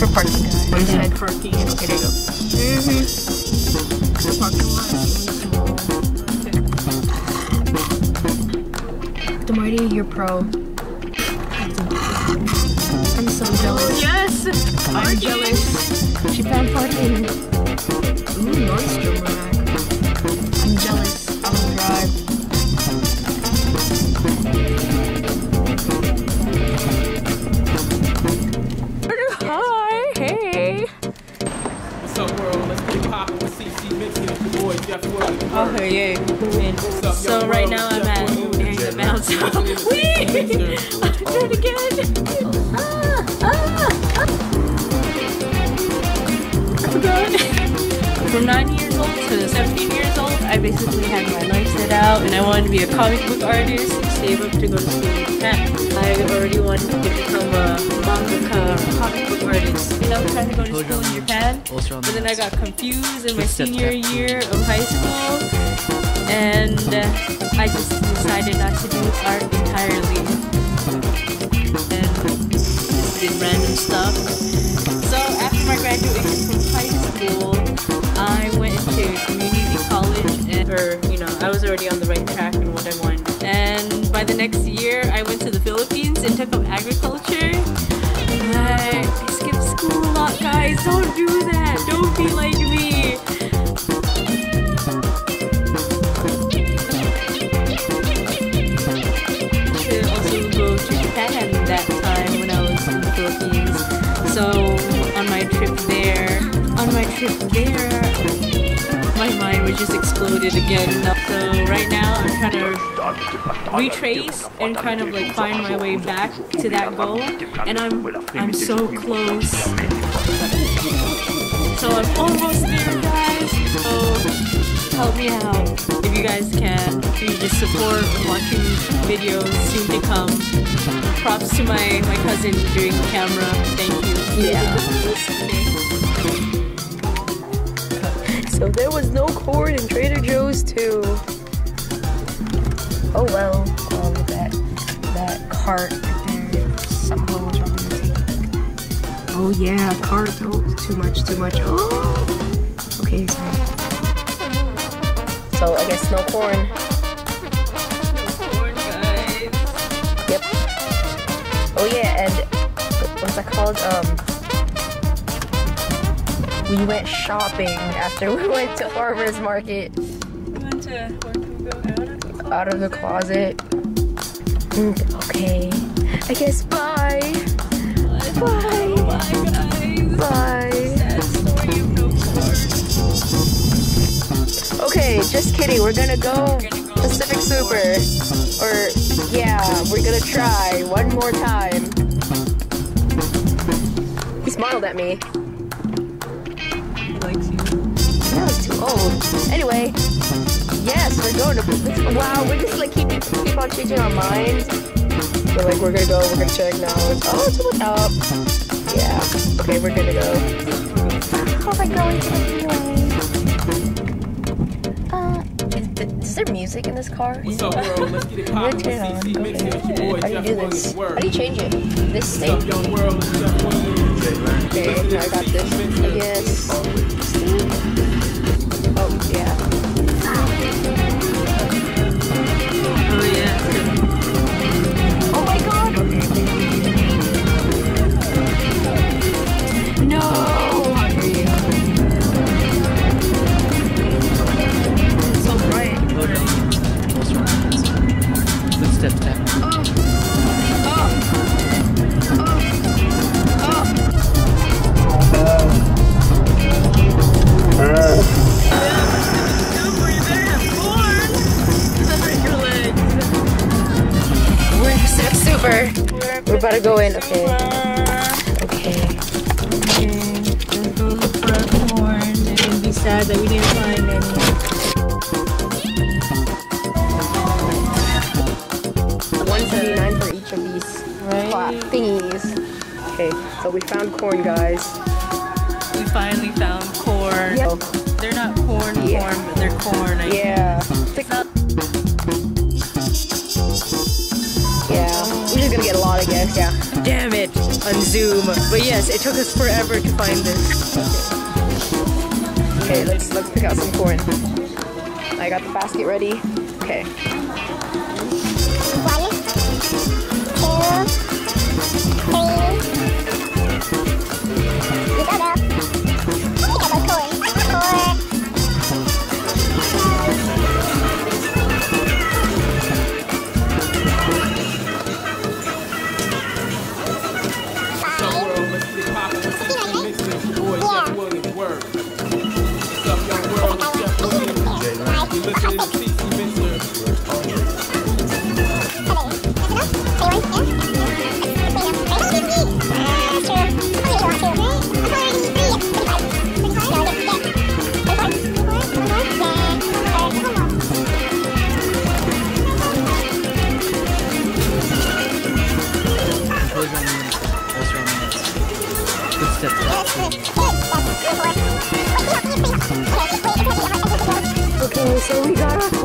for parking, guys. Mm -hmm. At parking in Trader Joe's. Mm-hmm. The parking lot is really small. Okay. Demarti, you're pro. I'm so jealous. Yes! I'm jealous. She found parking. Ooh, nice dramatic. I'm jealous. I'm gonna drive. Okay, yeah. So right now I'm at the mountain. Wait! I did it again! I forgot. From 9 years old to 17 years old, I basically had my life set out, and I wanted to be a comic book artist, save up to go to school in Japan. I already wanted to become a mangaka, comic book artist. And I was trying to go to school in Japan, but then I got confused in my senior year of high school. And I just decided not to do art entirely and just did random stuff. So after my graduation from high school, I went into community college, and I was already on the right track and what I wanted. And by the next year, I went to the Philippines and took up agriculture. I skipped school a lot, guys. Don't do that. Don't be like me. On my trip there, my mind was just exploded again. So right now I'm trying to retrace and kind of like find my way back to that goal, and I'm so close. So I'm almost there, guys. So help me out if you guys can. Please just support watching videos soon to come. Props to my cousin during the camera. Thank you. Yeah. So there was no cord in Trader Joe's too. Oh well. That cart right there. Some holes are gonna take. Oh yeah, cart. Oh, too much. Oh. Okay, sorry. So I guess no corn. Oh yeah, and what's that called? We went shopping after we went to Farmer's Market. We went to, where can we go? Out of the closet. Okay. I guess bye. Bye. Bye, guys. Bye. Sad story of no cars. Okay, just kidding. We're gonna go Pacific Super. Or yeah, we're gonna try one more time. He smiled at me. He likes you. That was too old. Anyway, yes, we're going to. Wow, we just like keep on changing our minds. But like we're gonna check now. Oh, it's what's up. Yeah. Okay, we're gonna go. How am I going to Is there music in this car? What's up, bro? Let's get it poppin'. Okay. How do you do this? How do you change it? This thing? Okay, I got this, I guess. Oh, yeah. Oh, yeah. Oh, my God! No! We're about to go in. Okay. Okay. Let's go look for a corn and be sad that we didn't find any. $1.79 for each of these thingies. Okay, so we found corn, guys. We finally found corn. Yep. They're not corn, yeah. Corn, but they're corn. I think. Yeah, we're just gonna get a lot again. Yeah. Damn it, on Zoom. But yes, it took us forever to find this. Okay, let's pick out some corn. I got the basket ready. Okay. 1, 2, 3. We got it. So we got